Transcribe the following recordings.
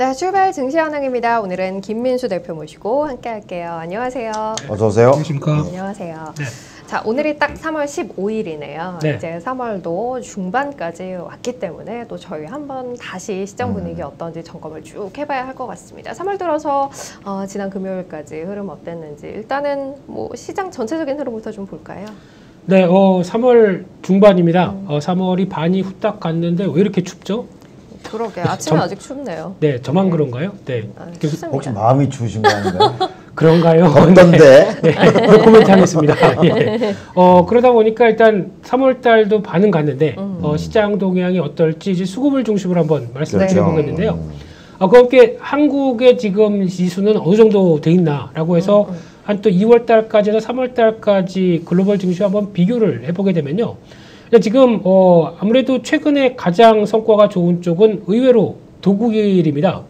네, 출발 증시현황입니다. 오늘은 김민수 대표 모시고 함께할게요. 안녕하세요. 어서 오세요. 안녕하십니까. 안녕하세요. 네. 자, 오늘이 딱 3월 15일이네요. 네. 이제 3월도 중반까지 왔기 때문에 또 저희 한번 다시 시장 분위기 어떤지 점검을 쭉 해봐야 할 것 같습니다. 3월 들어서 지난 금요일까지 흐름 어땠는지 일단은 뭐 시장 전체적인 흐름부터 좀 볼까요? 네, 3월 중반입니다. 3월이 반이 후딱 갔는데 왜 이렇게 춥죠? 그러게 아침에 아직 춥네요. 네, 저만 네. 그런가요? 네. 아, 혹시 마음이 추우신 거 아닌가요? 그런가요? 어떤데? 네, 네. 코멘트 하겠습니다. 네. 그러다 보니까 일단 3월 달도 반은 갔는데 시장 동향이 어떨지 이제 수급을 중심으로 한번 말씀을 드려보겠는데요. 그와 함께 한국의 지금 지수는 어느 정도 돼 있나라고 해서 한 또 2월 달까지나 3월 달까지 글로벌 증시와 한번 비교를 해보게 되면요. 지금 아무래도 최근에 가장 성과가 좋은 쪽은 의외로 독일입니다.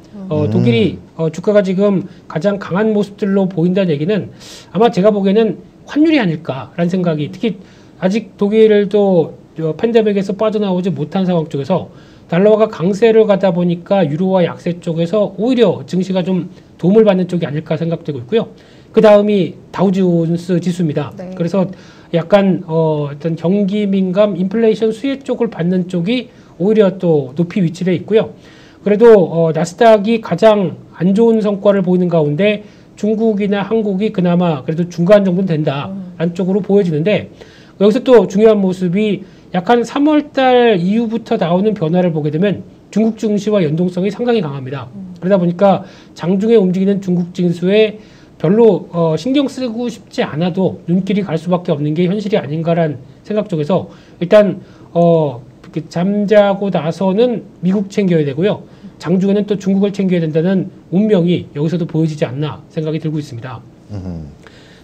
독일이 주가가 지금 가장 강한 모습들로 보인다는 얘기는 아마 제가 보기에는 환율이 아닐까라는 생각이, 특히 아직 독일을 또 팬데믹에서 빠져나오지 못한 상황 쪽에서 달러가 강세를 가다 보니까 유로와 약세 쪽에서 오히려 증시가 좀 도움을 받는 쪽이 아닐까 생각되고 있고요. 그 다음이 다우존스 지수입니다. 네. 그래서 약간 어떤 경기 민감 인플레이션 수혜 쪽을 받는 쪽이 오히려 또 높이 위치돼 있고요. 그래도 나스닥이 가장 안 좋은 성과를 보이는 가운데 중국이나 한국이 그나마 그래도 중간 정도는 된다라는 쪽으로 보여지는데, 여기서 또 중요한 모습이 약간 3월달 이후부터 나오는 변화를 보게 되면 중국 증시와 연동성이 상당히 강합니다. 그러다 보니까 장중에 움직이는 중국 지수에 별로 신경 쓰고 싶지 않아도 눈길이 갈 수밖에 없는 게 현실이 아닌가란 생각 쪽에서 일단 잠자고 나서는 미국 챙겨야 되고요. 장중에는 또 중국을 챙겨야 된다는 운명이 여기서도 보여지지 않나 생각이 들고 있습니다.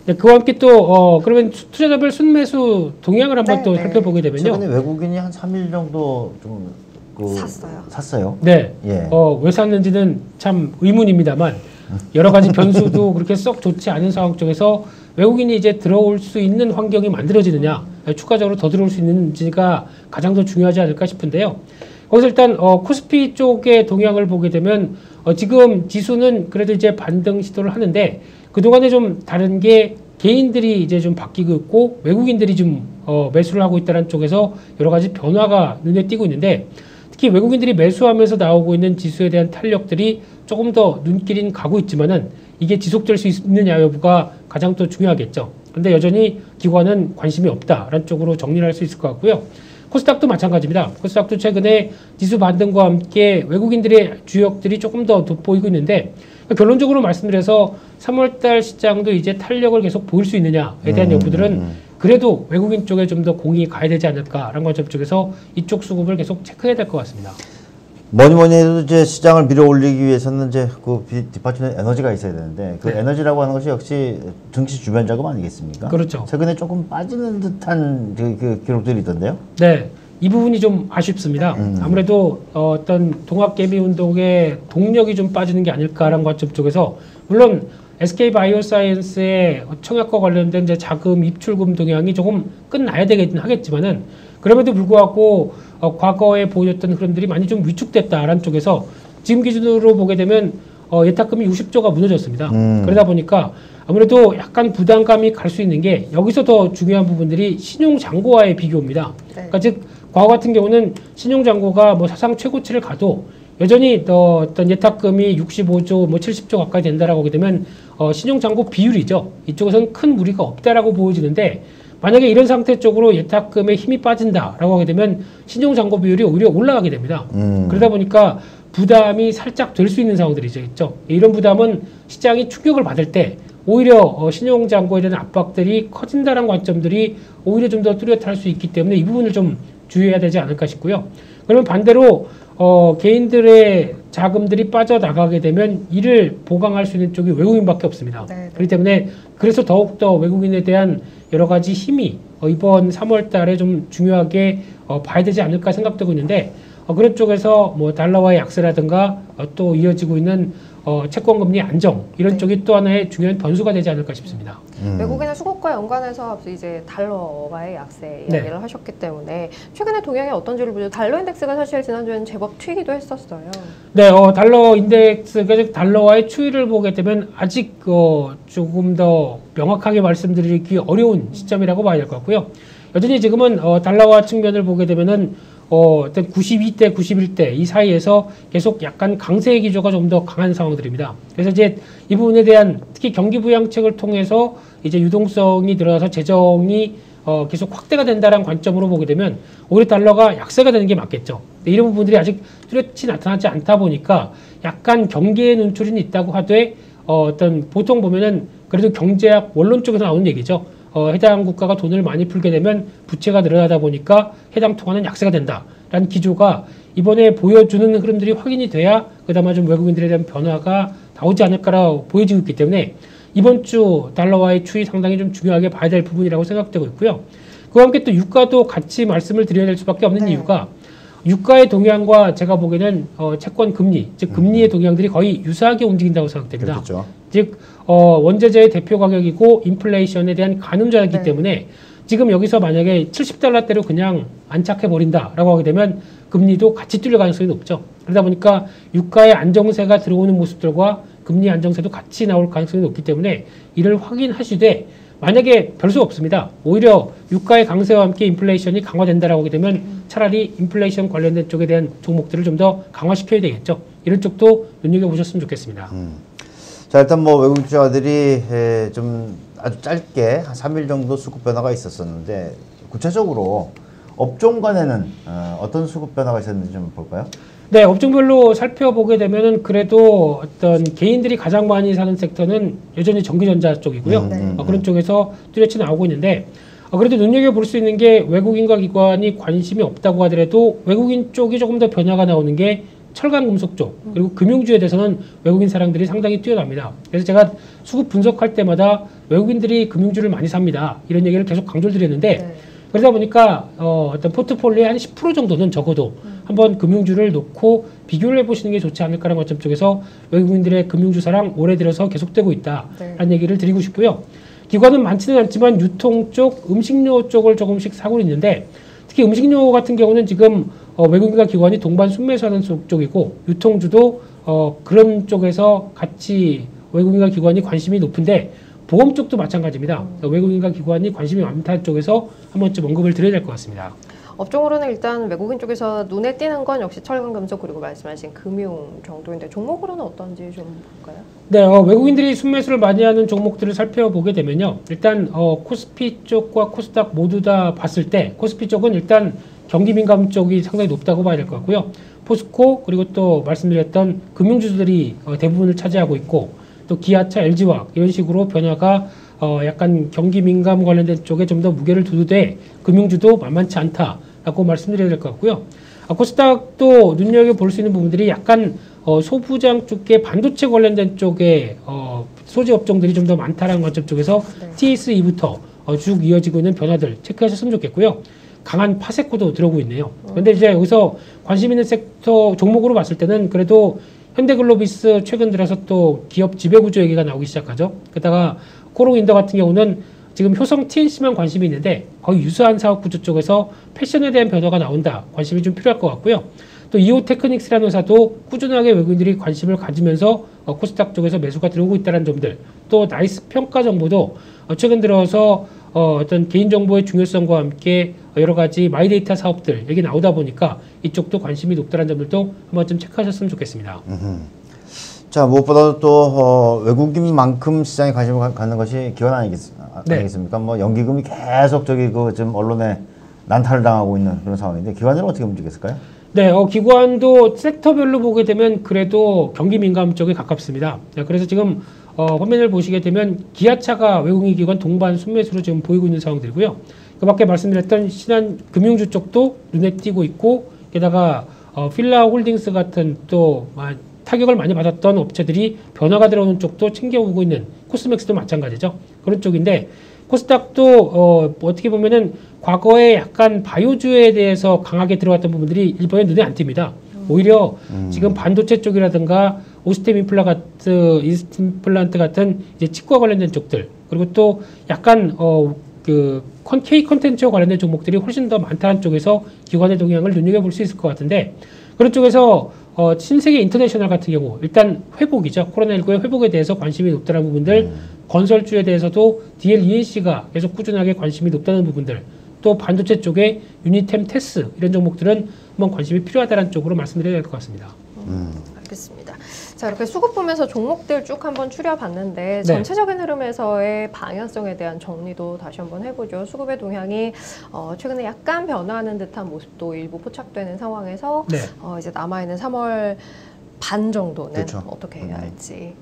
네, 그와 함께 또 그러면 투자자별 순매수 동향을 한번 또 살펴보게 되면요. 최근에 외국인이 한 3일 정도 좀 샀어요. 네. 예. 왜 샀는지는 참 의문입니다만 여러 가지 변수도 그렇게 썩 좋지 않은 상황 쪽에서 외국인이 이제 들어올 수 있는 환경이 만들어지느냐, 추가적으로 더 들어올 수 있는지가 가장 더 중요하지 않을까 싶은데요. 거기서 일단 코스피 쪽의 동향을 보게 되면 지금 지수는 그래도 이제 반등 시도를 하는데, 그동안에 좀 다른 게 개인들이 이제 좀 바뀌고 있고 외국인들이 좀 매수를 하고 있다는 쪽에서 여러 가지 변화가 눈에 띄고 있는데, 특히 외국인들이 매수하면서 나오고 있는 지수에 대한 탄력들이 조금 더 눈길인 가고 있지만은 이게 지속될 수 있느냐 여부가 가장 또 중요하겠죠. 그런데 여전히 기관은 관심이 없다라는 쪽으로 정리를 할 수 있을 것 같고요. 코스닥도 마찬가지입니다. 코스닥도 최근에 지수 반등과 함께 외국인들의 주역들이 조금 더 돋보이고 있는데, 결론적으로 말씀드려서 3월달 시장도 이제 탄력을 계속 보일 수 있느냐에 대한 여부들은 그래도 외국인 쪽에 좀 더 공이 가야 되지 않을까라는 관점 쪽에서 이쪽 수급을 계속 체크해야 될 것 같습니다. 뭐니뭐니 해도 이제 시장을 밀어올리기 위해서는 이제 그 뒷받침에 에너지가 있어야 되는데, 그 에너지라고 하는 것이 역시 증시 주변 자금 아니겠습니까? 그렇죠. 최근에 조금 빠지는 듯한 그 기록들이 있던데요? 네, 이 부분이 좀 아쉽습니다. 아무래도 어떤 동학개미 운동의 동력이 좀 빠지는 게 아닐까라는 관점 쪽에서, 물론 SK바이오사이언스의 청약과 관련된 이제 자금 입출금 동향이 조금 끝나야 되긴 하겠지만은, 그럼에도 불구하고 과거에 보였던 흐름들이 많이 좀 위축됐다라는 쪽에서 지금 기준으로 보게 되면 예탁금이 60조가 무너졌습니다. 그러다 보니까 아무래도 약간 부담감이 갈 수 있는 게, 여기서 더 중요한 부분들이 신용잔고와의 비교입니다. 네. 그러니까 즉 과거 같은 경우는 신용잔고가 뭐 사상 최고치를 가도 여전히 더 어떤 예탁금이 65조, 뭐 70조 가까이 된다라고 하게 되면 신용잔고 비율이죠. 이쪽에서는 큰 무리가 없다라고 보여지는데, 만약에 이런 상태 쪽으로 예탁금에 힘이 빠진다라고 하게 되면 신용잔고 비율이 오히려 올라가게 됩니다. 그러다 보니까 부담이 살짝 될 수 있는 상황들이 있죠. 이런 부담은 시장이 충격을 받을 때 오히려 신용잔고에 대한 압박들이 커진다는 관점들이 오히려 좀 더 뚜렷할 수 있기 때문에 이 부분을 좀 주의해야 되지 않을까 싶고요. 그러면 반대로 개인들의 자금들이 빠져나가게 되면 이를 보강할 수 있는 쪽이 외국인밖에 없습니다. 네네. 그렇기 때문에 그래서 더욱더 외국인에 대한 여러 가지 힘이 이번 3월 달에 좀 중요하게 봐야 되지 않을까 생각되고 있는데, 그런 쪽에서 뭐 달러와의 약세라든가 또 이어지고 있는 채권금리 안정 이런 네. 쪽이 또 하나의 중요한 변수가 되지 않을까 싶습니다. 외국인의 수급과 연관해서 이제 달러와의 약세 이야기를 네. 하셨기 때문에 최근에 동향이 어떤지를 보죠. 달러 인덱스가 사실 지난주에는 제법 튀기도 했었어요. 네, 달러 인덱스가 즉 달러와의 추이를 보게 되면 아직 조금 더 명확하게 말씀드리기 어려운 시점이라고 봐야 될 것 같고요. 여전히 지금은 달러화 측면을 보게 되면은 일단 92대, 91대 이 사이에서 계속 약간 강세의 기조가 좀 더 강한 상황들입니다. 그래서 이제 이 부분에 대한 특히 경기 부양책을 통해서 이제 유동성이 늘어나서 재정이 계속 확대가 된다라는 관점으로 보게 되면 오히려 달러가 약세가 되는 게 맞겠죠. 근데 이런 부분들이 아직 뚜렷이 나타나지 않다 보니까 약간 경계의 눈초리는 있다고 하되 어떤 보통 보면은 그래도 경제학 원론 쪽에서 나오는 얘기죠. 해당 국가가 돈을 많이 풀게 되면 부채가 늘어나다 보니까 해당 통화는 약세가 된다라는 기조가 이번에 보여주는 흐름들이 확인이 돼야 그나마 좀 외국인들에 대한 변화가 나오지 않을까라고 보여지고 있기 때문에 이번 주 달러와의 추이 상당히 좀 중요하게 봐야 될 부분이라고 생각되고 있고요. 그와 함께 또 유가도 같이 말씀을 드려야 될 수밖에 없는 이유가 유가의 동향과 제가 보기에는 채권 금리, 즉 금리의 동향들이 거의 유사하게 움직인다고 생각됩니다. 그렇겠죠. 즉 원자재의 대표 가격이고 인플레이션에 대한 가늠자였기 네. 때문에 지금 여기서 만약에 70달러대로 그냥 안착해버린다라고 하게 되면 금리도 같이 뚫릴 가능성이 높죠. 그러다 보니까 유가의 안정세가 들어오는 모습들과 금리 안정세도 같이 나올 가능성이 높기 때문에 이를 확인하시되 만약에 별수 없습니다. 오히려 유가의 강세와 함께 인플레이션이 강화된다라고 하게 되면 차라리 인플레이션 관련된 쪽에 대한 종목들을 좀 더 강화시켜야 되겠죠. 이런 쪽도 눈여겨보셨으면 좋겠습니다. 자, 일단 뭐 외국 투자자들이 좀 아주 짧게 한 3일 정도 수급 변화가 있었었는데 구체적으로 업종 간에는 어떤 수급 변화가 있었는지 좀 볼까요? 네, 업종별로 살펴보게 되면은 그래도 어떤 개인들이 가장 많이 사는 섹터는 여전히 전기전자 쪽이고요. 그런 쪽에서 뚜렷이 나오고 있는데 그래도 눈여겨볼 수 있는 게 외국인과 기관이 관심이 없다고 하더라도 외국인 쪽이 조금 더 변화가 나오는 게 철강금속 쪽, 그리고 금융주에 대해서는 외국인 사람들이 상당히 뛰어납니다. 그래서 제가 수급 분석할 때마다 외국인들이 금융주를 많이 삽니다. 이런 얘기를 계속 강조를 드렸는데 네. 그러다 보니까 어떤 포트폴리오의 한 10% 정도는 적어도 한번 금융주를 놓고 비교를 해보시는 게 좋지 않을까라는 관점 쪽에서 외국인들의 금융주 사랑 올해 들어서 계속되고 있다라는 네. 얘기를 드리고 싶고요. 기관은 많지는 않지만 유통 쪽, 음식료 쪽을 조금씩 사고 있는데 특히 음식료 같은 경우는 지금 외국인과 기관이 동반 순매수하는 쪽이고 유통주도 그런 쪽에서 같이 외국인과 기관이 관심이 높은데 보험 쪽도 마찬가지입니다. 외국인과 기관이 관심이 많다는 쪽에서 한 번쯤 언급을 드려야 될 것 같습니다. 업종으로는 일단 외국인 쪽에서 눈에 띄는 건 역시 철강금속 그리고 말씀하신 금융 정도인데 종목으로는 어떤지 좀 볼까요? 네, 외국인들이 순매수를 많이 하는 종목들을 살펴보게 되면요. 일단 코스피 쪽과 코스닥 모두 다 봤을 때 코스피 쪽은 일단 경기 민감 쪽이 상당히 높다고 봐야 될 것 같고요. 포스코 그리고 또 말씀드렸던 금융주들이 대부분을 차지하고 있고 또 기아차, LG화학 이런 식으로 변화가 약간 경기 민감 관련된 쪽에 좀 더 무게를 두되 금융주도 만만치 않다라고 말씀드려야 될 것 같고요. 코스닥도 눈여겨볼 수 있는 부분들이 약간 소부장 쪽에 반도체 관련된 쪽에 소재 업종들이 좀 더 많다라는 관점 쪽에서 네. TS2부터 쭉 이어지고 있는 변화들 체크하셨으면 좋겠고요. 강한 파세코도 들어오고 있네요. 그런데 이제 여기서 관심 있는 섹터 종목으로 봤을 때는 그래도 현대글로비스 최근 들어서 또 기업 지배구조 얘기가 나오기 시작하죠. 게다가 코오롱인더 같은 경우는 지금 효성 TNC만 관심이 있는데 거의 유사한 사업구조 쪽에서 패션에 대한 변화가 나온다. 관심이 좀 필요할 것 같고요. 또 이오테크닉스라는 회사도 꾸준하게 외국인들이 관심을 가지면서 코스닥 쪽에서 매수가 들어오고 있다는 점들 또 나이스 평가 정보도 최근 들어서 어떤 개인정보의 중요성과 함께 여러 가지 마이데이터 사업들 얘기 나오다 보니까 이쪽도 관심이 높다는 점들도 한번 좀 체크하셨으면 좋겠습니다. 자, 무엇보다도 또 외국인만큼 시장에 관심을 갖는 것이 기관 아니겠습니까? 네. 뭐 연기금이 계속 저기 지금 언론에 난타를 당하고 있는 그런 상황인데 기관은 어떻게 움직였을까요? 네, 기관도 섹터별로 보게 되면 그래도 경기 민감 쪽에 가깝습니다. 네, 그래서 지금 화면을 보시게 되면 기아차가 외국인 기관 동반 순매수로 지금 보이고 있는 상황들이고요. 그 밖에 말씀드렸던 신한 금융주 쪽도 눈에 띄고 있고 게다가 휠라홀딩스 같은 또 타격을 많이 받았던 업체들이 변화가 들어오는 쪽도 챙겨오고 있는 코스맥스도 마찬가지죠. 그런 쪽인데 코스닥도 어떻게 보면은 과거에 약간 바이오주에 대해서 강하게 들어갔던 부분들이 이번에 눈에 안 띕니다. 오히려 지금 반도체 쪽이라든가 인스템플란트 같은 이제 치과 관련된 쪽들, 그리고 또 약간 K 컨텐츠와 관련된 종목들이 훨씬 더 많다는 쪽에서 기관의 동향을 눈여겨볼 수 있을 것 같은데, 그런 쪽에서 신세계인터내셔널 같은 경우 일단 회복이죠. 코로나19의 회복에 대해서 관심이 높다는 부분들, 건설주에 대해서도 DL이앤씨가 계속 꾸준하게 관심이 높다는 부분들, 또 반도체 쪽에 유니템테스 이런 종목들은 한번 관심이 필요하다는 쪽으로 말씀드려야 될 것 같습니다. 알겠습니다. 자, 이렇게 수급 보면서 종목들 쭉 한번 추려봤는데, 네. 전체적인 흐름에서의 방향성에 대한 정리도 다시 한번 해보죠. 수급의 동향이 최근에 약간 변화하는 듯한 모습도 일부 포착되는 상황에서 네. 이제 남아있는 3월 반 정도는 그렇죠. 어떻게 해야 할지.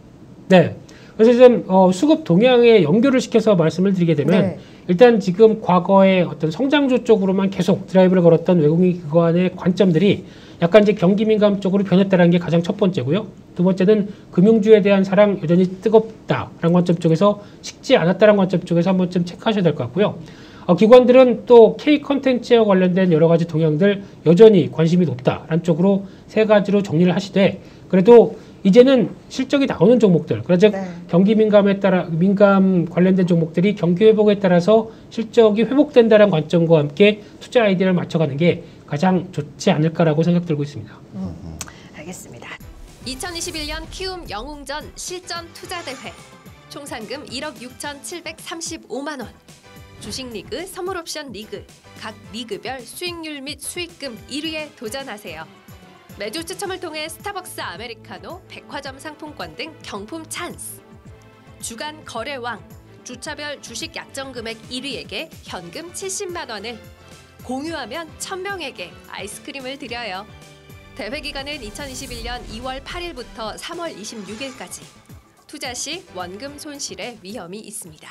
네. 그래서 지금 수급 동향에 연결을 시켜서 말씀을 드리게 되면 네. 일단 지금 과거의 어떤 성장주 쪽으로만 계속 드라이브를 걸었던 외국인 기관의 관점들이 약간 이제 경기 민감 쪽으로 변했다는 게 가장 첫 번째고요. 두 번째는 금융주에 대한 사랑 여전히 뜨겁다라는 관점 쪽에서, 식지 않았다는 관점 쪽에서 한 번쯤 체크하셔야 될 것 같고요. 기관들은 또 K 컨텐츠와 관련된 여러 가지 동향들 여전히 관심이 높다라는 쪽으로 세 가지로 정리를 하시되, 그래도 이제는 실적이 나오는 종목들, 그러니까 네. 경기 민감에 따라 민감 관련된 종목들이 경기 회복에 따라서 실적이 회복된다는 관점과 함께 투자 아이디어를 맞춰가는 게 가장 좋지 않을까라고 생각들고 있습니다. 알겠습니다. 2021년 키움 영웅전 실전 투자 대회, 총 상금 1억 6,735만 원, 주식 리그, 선물 옵션 리그, 각 리그별 수익률 및 수익금 1위에 도전하세요. 매주 추첨을 통해 스타벅스 아메리카노, 백화점 상품권 등 경품 찬스, 주간 거래왕, 주차별 주식 약정금액 1위에게 현금 70만 원을, 공유하면 1,000명에게 아이스크림을 드려요. 대회 기간은 2021년 2월 8일부터 3월 26일까지. 투자 시 원금 손실의 위험이 있습니다.